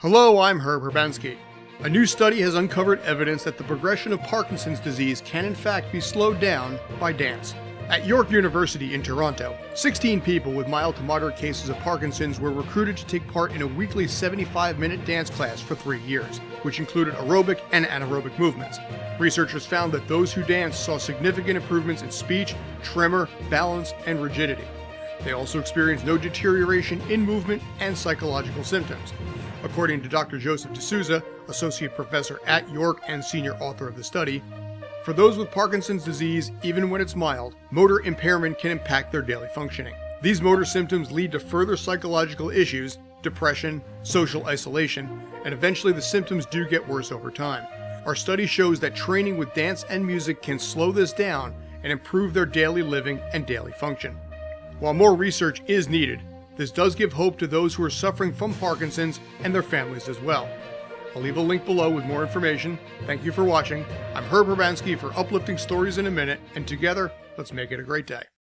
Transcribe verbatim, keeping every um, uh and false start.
Hello, I'm Herb Herbansky. A new study has uncovered evidence that the progression of Parkinson's disease can in fact be slowed down by dance. At York University in Toronto, sixteen people with mild to moderate cases of Parkinson's were recruited to take part in a weekly seventy-five minute dance class for three years, which included aerobic and anaerobic movements. Researchers found that those who danced saw significant improvements in speech, tremor, balance, and rigidity. They also experienced no deterioration in movement and psychological symptoms. According to Doctor Joseph DeSouza, associate professor at York and senior author of the study, for those with Parkinson's disease, even when it's mild, motor impairment can impact their daily functioning. These motor symptoms lead to further psychological issues, depression, social isolation, and eventually the symptoms do get worse over time. Our study shows that training with dance and music can slow this down and improve their daily living and daily function. While more research is needed, this does give hope to those who are suffering from Parkinson's and their families as well. I'll leave a link below with more information. Thank you for watching. I'm Herb Herbansky for Uplifting Stories in a Minute, and together, let's make it a great day.